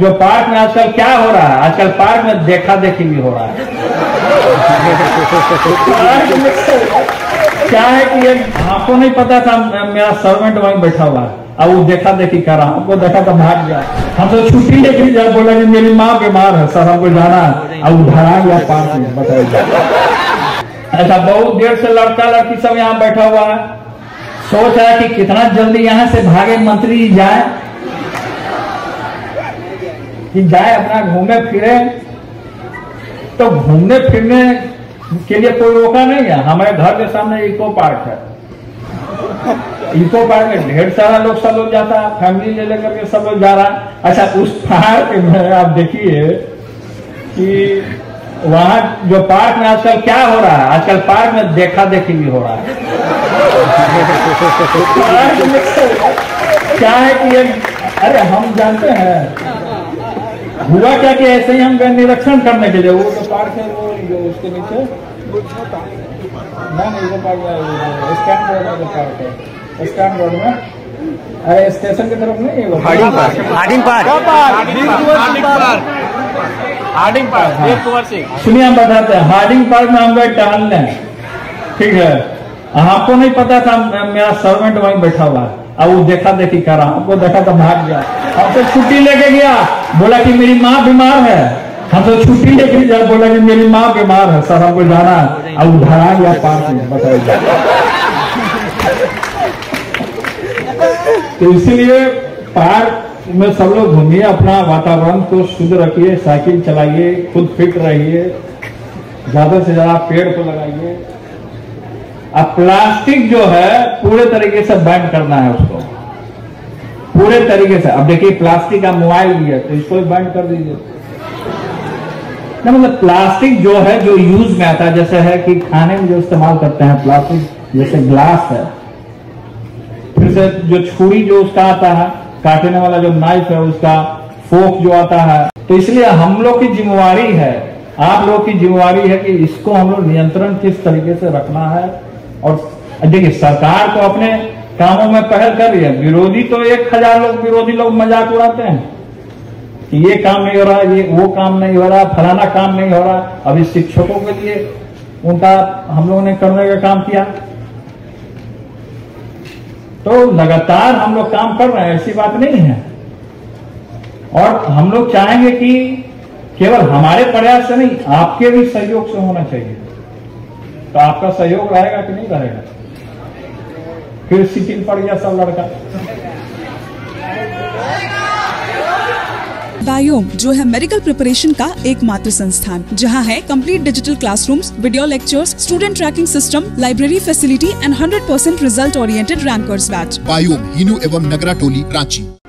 जो पार्क में आजकल क्या हो रहा है, आजकल पार्क में देखा देखी भी हो रहा है। पार्क में क्या है कि आपको नहीं पता था, मेरा सर्वेंट वहीं बैठा हुआ है, अब वो देखा देखी कर रहा, हमको देखा तो भाग गया। हम तो छुट्टी लेके जा, बोला कि मेरी माँ बीमार है सर, हमको जाना है, अब वो भरा गया पार्क में, बताइए। ऐसा बहुत देर से लड़का लड़की सब यहाँ बैठा हुआ है, सोच रहा है कि कितना जल्दी यहाँ से भागे मंत्री जी जाए, कि जाए अपना घूमे फिरे। तो घूमने फिरने के लिए कोई रोका नहीं है। हमारे घर के सामने इको पार्क है, इको पार्क में ढेर सारा लोग सब लोग जाता है, फैमिली ले लेकर के सब लोग जा रहा। अच्छा, उस पार्क में आप देखिए कि वहां जो पार्क में आजकल क्या हो रहा है, आजकल पार्क में देखा देखी भी हो रहा है। पार्क में क्या है कि अरे हम जानते हैं, हुआ क्या कि ऐसे ही हम गए निरीक्षण करने के लिए, वो जो पार्क है वो जो उसके नीचे ना नहीं, वो पार्क स्टैंड रोड का पार्क है, स्टैंड रोड में, अरे स्टेशन की तरफ नहीं, वो Harding park, Harding park, Harding park. सुनिए हम बताते हैं, हार्डिंग पार्क में हम गए टहलने, ठीक है। आपको नहीं पता था, मेरा सर्वेंट वहीं बैठा हुआ है, अब वो देखा देखी कर रहा, हमको देखा तो भाग गया। हम तो छुट्टी लेके गया, बोला कि मेरी माँ बीमार है, हम तो छुट्टी लेके जा, बोला कि मेरी माँ बीमार है सर, हमको जाना है, अब वो भरा गया पार्क में, बताइए। तो इसीलिए पार्क में सब लोग घूमिए, अपना वातावरण को शुद्ध रखिए, साइकिल चलाइए, खुद फिट रहिए, ज्यादा से ज्यादा पेड़ को लगाइए। अब प्लास्टिक जो है पूरे तरीके से बैन करना है, उसको पूरे तरीके से। अब देखिए प्लास्टिक का मोबाइल भी है, तो इसको भी बैन कर दीजिए ना। मतलब प्लास्टिक जो है जो यूज में आता है, जैसे है कि खाने में जो इस्तेमाल करते हैं प्लास्टिक, जैसे ग्लास है, फिर से जो छुरी जो उसका आता है काटने वाला, जो नाइफ है उसका, फोक जो आता है। तो इसलिए हम लोग की जिम्मेवारी है, आप लोग की जिम्मेवारी है कि इसको हम लोग नियंत्रण किस तरीके से रखना है। और देखिए सरकार को अपने कामों में पहल कर रही है, विरोधी तो 1000 लोग, विरोधी लोग मजाक उड़ाते हैं कि ये काम नहीं हो रहा, ये वो काम नहीं हो रहा, फलाना काम नहीं हो रहा। अभी शिक्षकों के लिए उनका हम लोगों ने करने का काम किया, तो लगातार हम लोग काम कर रहे हैं, ऐसी बात नहीं है। और हम लोग चाहेंगे कि केवल हमारे प्रयास से नहीं, आपके भी सहयोग से होना चाहिए। तो आपका सहयोग रहेगा कि नहीं रहेगा? फिर शिथिल पड़ गया सब लड़का। बायो जो है मेडिकल प्रिपरेशन का एकमात्र संस्थान, जहां है complete digital classrooms, video lectures, student tracking system, library facility and 100% result oriented rankers batch. बायो हिनू एवं नगरा टोली, रांची।